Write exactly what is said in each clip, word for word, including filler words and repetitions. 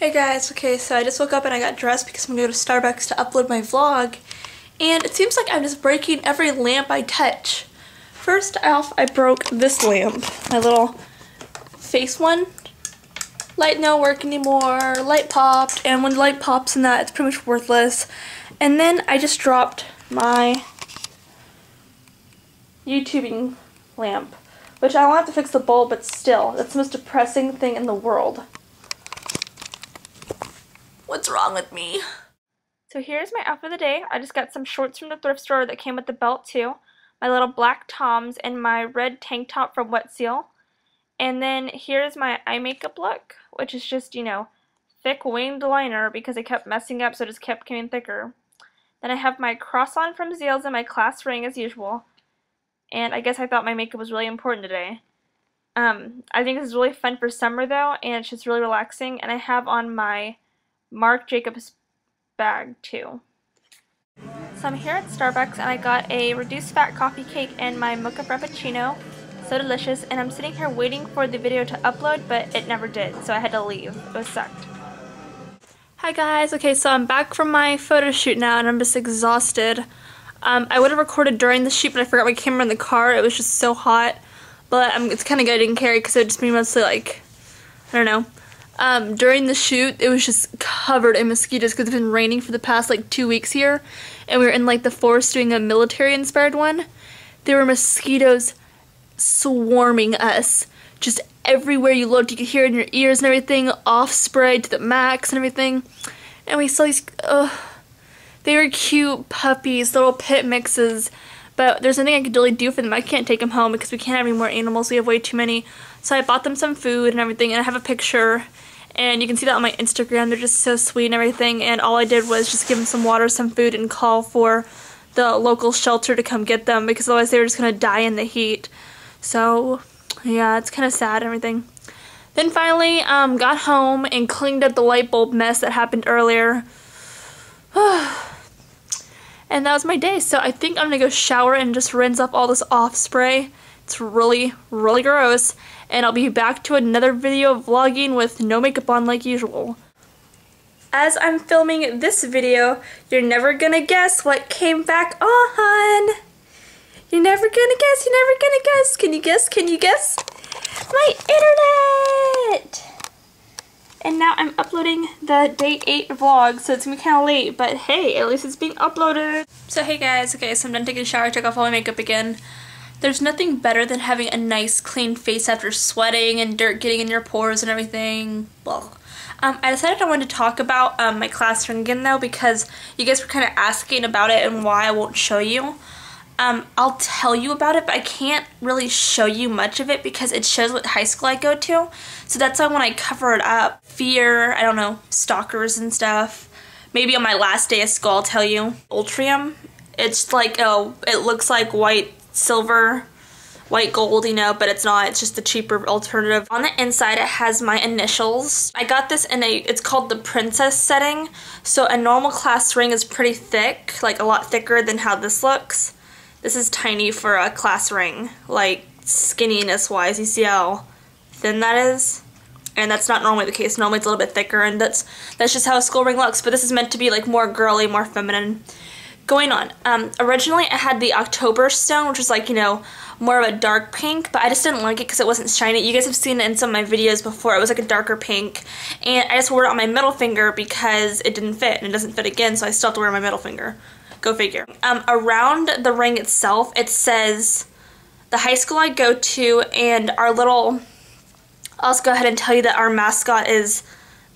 Hey guys, okay, so I just woke up and I got dressed because I'm gonna go to Starbucks to upload my vlog, and it seems like I'm just breaking every lamp I touch. First off, I broke this lamp, my little face one. Light no work anymore, light popped, and when the light pops in that, it's pretty much worthless. And then I just dropped my YouTubing lamp, which I don't have to fix the bulb, but still, that's the most depressing thing in the world. What's wrong with me? So here's my outfit of the day. I just got some shorts from the thrift store that came with the belt too. My little black Toms and my red tank top from Wet Seal. And then here's my eye makeup look, which is just, you know, thick winged liner because I kept messing up, so it just kept coming thicker. Then I have my cross on from Zales and my class ring as usual. And I guess I thought my makeup was really important today. Um, I think this is really fun for summer though, and it's just really relaxing. And I have on my Mark Jacobs bag too. So I'm here at Starbucks and I got a reduced fat coffee cake and my mocha frappuccino, so delicious, and I'm sitting here waiting for the video to upload, but it never did, so I had to leave. It was sucked. Hi guys, okay, so I'm back from my photo shoot now and I'm just exhausted. Um, I would have recorded during the shoot, but I forgot my camera in the car. It was just so hot, but um, it's kind of good I didn't carry because it would just be mostly like, I don't know. Um, during the shoot, it was just covered in mosquitoes because it's been raining for the past like two weeks here, and we were in like the forest doing a military-inspired one. There were mosquitoes swarming us, just everywhere you looked. You could hear it in your ears and everything, off spray to the max and everything. And we saw these, ugh, they were cute puppies, little pit mixes. But there's nothing I could really do for them. I can't take them home because we can't have any more animals. We have way too many. So I bought them some food and everything, and I have a picture. And you can see that on my Instagram. They're just so sweet and everything. And all I did was just give them some water, some food, and call for the local shelter to come get them because otherwise they were just going to die in the heat. So, yeah, it's kind of sad and everything. Then finally, um, got home and cleaned up the light bulb mess that happened earlier. And that was my day, so I think I'm gonna go shower and just rinse off all this off spray. It's really, really gross. And I'll be back to another video of vlogging with no makeup on like usual. As I'm filming this video, you're never gonna guess what came back on. You're never gonna guess, you're never gonna guess. Can you guess, can you guess? My internet! And now I'm uploading the day eight vlog, so it's gonna be kind of late, but hey, at least it's being uploaded. So hey guys, okay, so I'm done taking a shower, I took off all my makeup again. There's nothing better than having a nice clean face after sweating and dirt getting in your pores and everything. Well, um, I decided I wanted to talk about um, my class ring again though, because you guys were kind of asking about it and why I won't show you. Um, I'll tell you about it, but I can't really show you much of it because it shows what high school I go to. So that's why when I cover it up, fear, I don't know, stalkers and stuff. Maybe on my last day of school, I'll tell you. Ultrium, it's like, oh, it looks like white silver, white gold, you know, but it's not. It's just the cheaper alternative. On the inside, it has my initials. I got this in a, it's called the princess setting. So a normal class ring is pretty thick, like a lot thicker than how this looks. This is tiny for a class ring, like skinniness wise. You see how thin that is? And that's not normally the case. Normally it's a little bit thicker, and that's that's just how a school ring looks, but this is meant to be like more girly, more feminine. Going on, um, originally I had the October stone, which was like, you know, more of a dark pink, but I just didn't like it because it wasn't shiny. You guys have seen it in some of my videos before. It was like a darker pink, and I just wore it on my middle finger because it didn't fit, and it doesn't fit again, so I still have to wear my middle finger. Go figure. Um, around the ring itself, it says the high school I go to, and our little, I'll just go ahead and tell you that our mascot is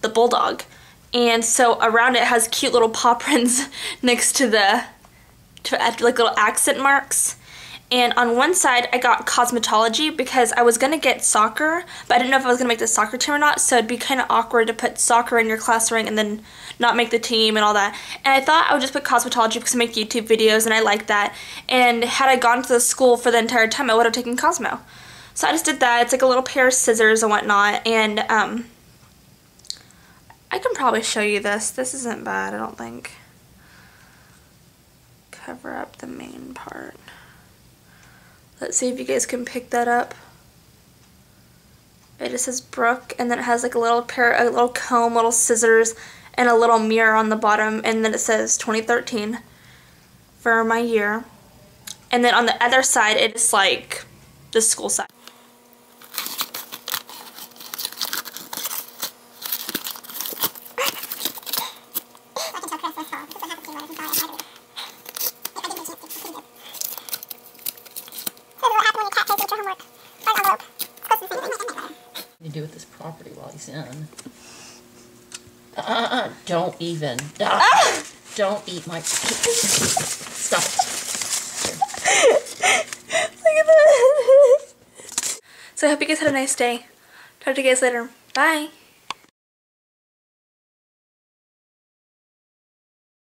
the bulldog. And so around it has cute little paw prints next to the, to, like little accent marks. And on one side, I got cosmetology because I was going to get soccer, but I didn't know if I was going to make the soccer team or not, so it'd be kind of awkward to put soccer in your class ring and then not make the team and all that. And I thought I would just put cosmetology because I make YouTube videos and I like that. And had I gone to the school for the entire time, I would have taken Cosmo. So I just did that. It's like a little pair of scissors and whatnot. And um, I can probably show you this. This isn't bad, I don't think. Cover up the main part. Let's see if you guys can pick that up. It just says Brooke, and then it has like a little pair, a little comb, little scissors, and a little mirror on the bottom, and then it says twenty thirteen for my year. And then on the other side, it's like the school side. Do with this property while he's in. Uh-uh, don't even. Uh, ah! Don't eat my. Stop it. Look at that. So I hope you guys had a nice day. Talk to you guys later. Bye.